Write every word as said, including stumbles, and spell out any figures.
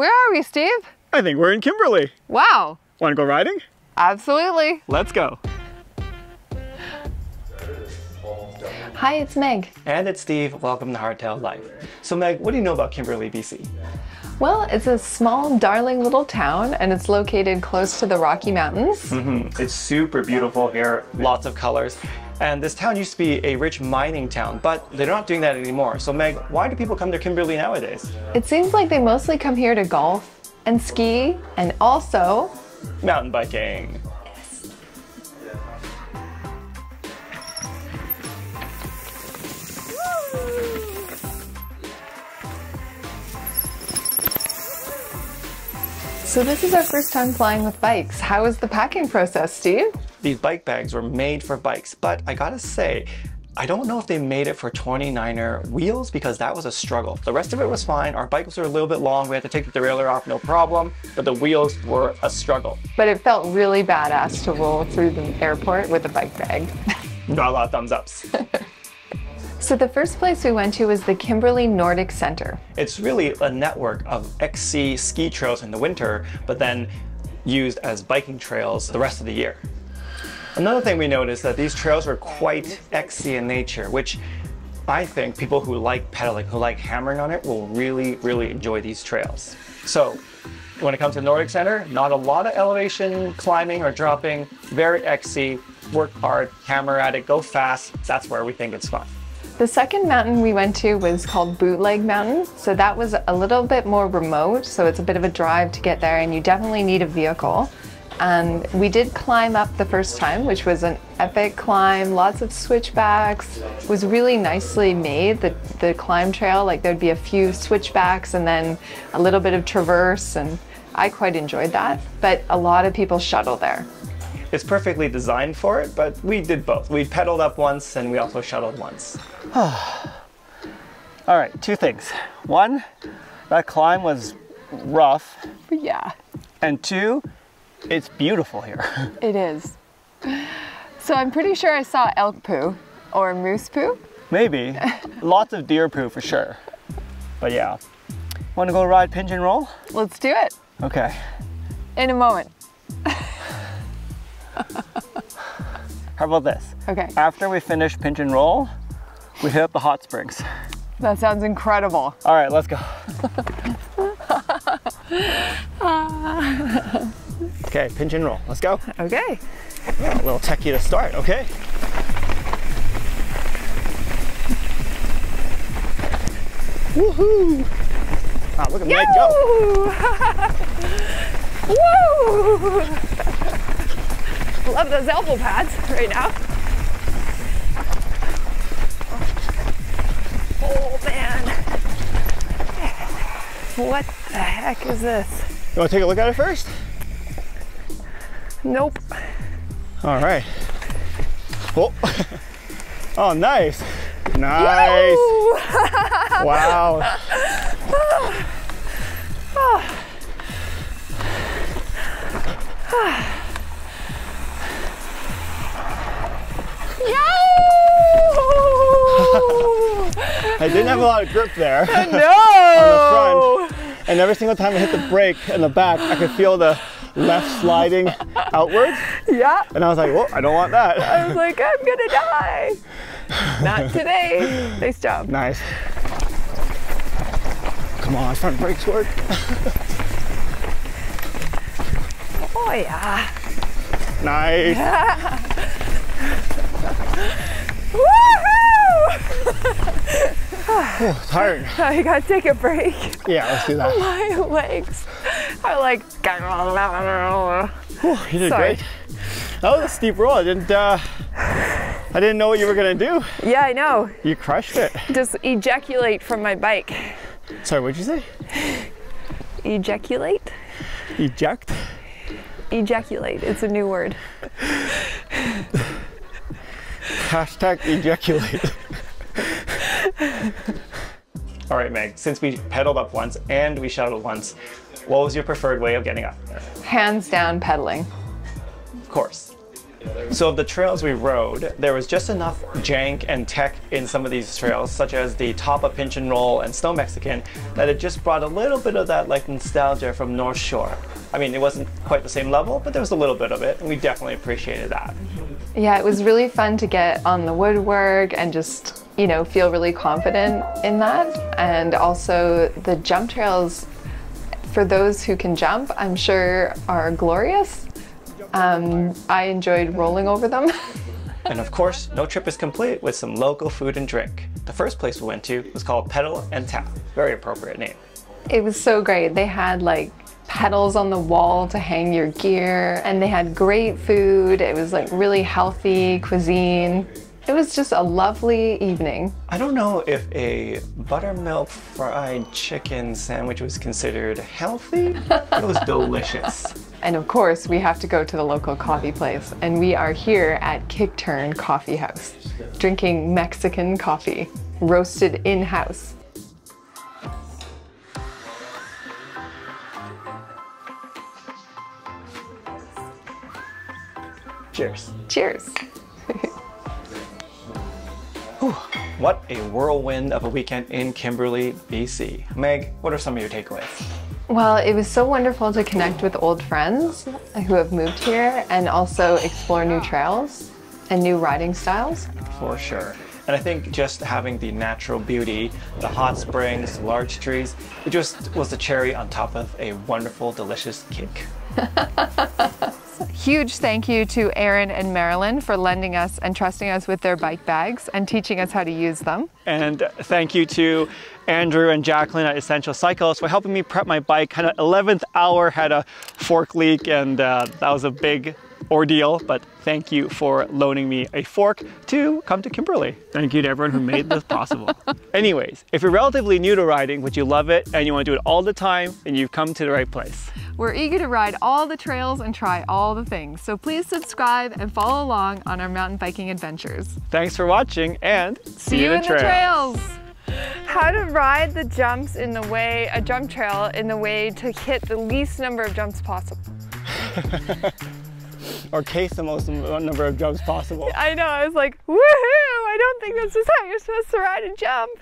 Where are we, Steve? I think we're in Kimberley. Wow. Want to go riding? Absolutely. Let's go. Hi, it's Meg. And it's Steve. Welcome to Hardtail Life. So Meg, what do you know about Kimberley, B C? Well, it's a small, darling little town, and it's located close to the Rocky Mountains. Mm-hmm. It's super beautiful here, lots of colors. And this town used to be a rich mining town, but they're not doing that anymore. So Meg, why do people come to Kimberley nowadays? It seems like they mostly come here to golf and ski and also mountain biking. Yes. Woo! So this is our first time flying with bikes. How was the packing process, Steve? These bike bags were made for bikes, but I gotta say, I don't know if they made it for twenty-niner wheels because that was a struggle. The rest of it was fine. Our bikes were a little bit long. We had to take the derailleur off, no problem, but the wheels were a struggle. But it felt really badass to roll through the airport with a bike bag. Not a lot of thumbs ups. So the first place we went to was the Kimberley Nordic Center. It's really a network of X C ski trails in the winter, but then used as biking trails the rest of the year. Another thing we noticed that these trails were quite X C in nature, which I think people who like pedaling, who like hammering on it, will really, really enjoy these trails. So when it comes to the Nordic Center, not a lot of elevation climbing or dropping, very X C, work hard, hammer at it, go fast. That's where we think it's fun. The second mountain we went to was called Bootleg Mountain, so that was a little bit more remote, so it's a bit of a drive to get there and you definitely need a vehicle. And we did climb up the first time, which was an epic climb, lots of switchbacks. It was really nicely made, the, the climb trail, like there'd be a few switchbacks and then a little bit of traverse, and I quite enjoyed that, but a lot of people shuttle there. It's perfectly designed for it, but we did both. We pedaled up once and we also shuttled once. All right, two things. One, that climb was rough. Yeah. And two, it's beautiful here. It is. So I'm pretty sure I saw elk poo or moose poo. Maybe. Lots of deer poo for sure. But yeah. Want to go ride Pinch and Roll? Let's do it. Okay. In a moment. How about this? Okay. After we finish Pinch and Roll, we hit up the hot springs. That sounds incredible. All right, let's go. Okay, Pinch and Roll. Let's go. Okay. A little techie to start, okay? Woohoo! Ah, look at Meg go. Woo! Love those elbow pads right now. Oh man. What the heck is this? You want to take a look at it first? Nope. All right. Oh, oh nice. Nice. Wow. Oh. Oh. Oh. I didn't have a lot of grip there. No! On the front. And every single time I hit the brake in the back, I could feel the left sliding outwards. Yeah. And I was like, whoa, I don't want that. I was like, I'm gonna die. Not today. Nice job. Nice. Come on, front brakes work. Oh yeah. Nice. Yeah. Woohoo! Oh, tired. I gotta take a break. Yeah, let's do that. My legs are like. Whew, you did Sorry. Great. That was a steep roll. I didn't. Uh, I didn't know what you were gonna do. Yeah, I know. You crushed it. Just ejaculate from my bike. Sorry, what'd you say? Ejaculate. Eject. Ejaculate. It's a new word. Hashtag ejaculate. All right, Meg, since we pedaled up once and we shuttled once, what was your preferred way of getting up? Hands down pedaling. Of course. So of the trails we rode, there was just enough jank and tech in some of these trails, such as the top of Pinch and Roll and Snow Mexican, that it just brought a little bit of that like nostalgia from North Shore. I mean, it wasn't quite the same level, but there was a little bit of it, and we definitely appreciated that. Yeah, it was really fun to get on the woodwork and just, you know, feel really confident in that. And also the jump trails, for those who can jump, I'm sure are glorious. Um, I enjoyed rolling over them. And of course, no trip is complete with some local food and drink. The first place we went to was called Pedal and Tap. Very appropriate name. It was so great. They had like pedals on the wall to hang your gear, and they had great food. It was like really healthy cuisine. It was just a lovely evening. I don't know if a buttermilk fried chicken sandwich was considered healthy. It was delicious. And of course, we have to go to the local coffee place, and we are here at Kick Turn Coffee House, drinking Mexican coffee, roasted in-house. Cheers. Cheers. Whew, what a whirlwind of a weekend in Kimberley, B C. Meg, what are some of your takeaways? Well, it was so wonderful to connect with old friends who have moved here and also explore new trails and new riding styles. For sure. And I think just having the natural beauty, the hot springs, the large trees, it just was the cherry on top of a wonderful, delicious cake. Huge thank you to Aaron and Marilyn for lending us and trusting us with their bike bags and teaching us how to use them. And thank you to Andrew and Jacqueline at Essential Cycles for helping me prep my bike. Kind of eleventh hour, had a fork leak, and uh, that was a big ordeal, but thank you for loaning me a fork to come to Kimberley. Thank you to everyone who made this possible. Anyways, if you're relatively new to riding, but you love it and you want to do it all the time, then you've come to the right place. We're eager to ride all the trails and try all the things, so please subscribe and follow along on our mountain biking adventures. Thanks for watching, and see, see you in the trails. the trails! How to ride the jumps in the way, a jump trail in the way to hit the least number of jumps possible. Or case the most number of jumps possible. I know, I was like, woohoo! I don't think this is how you're supposed to ride a jump.